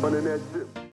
running that ship.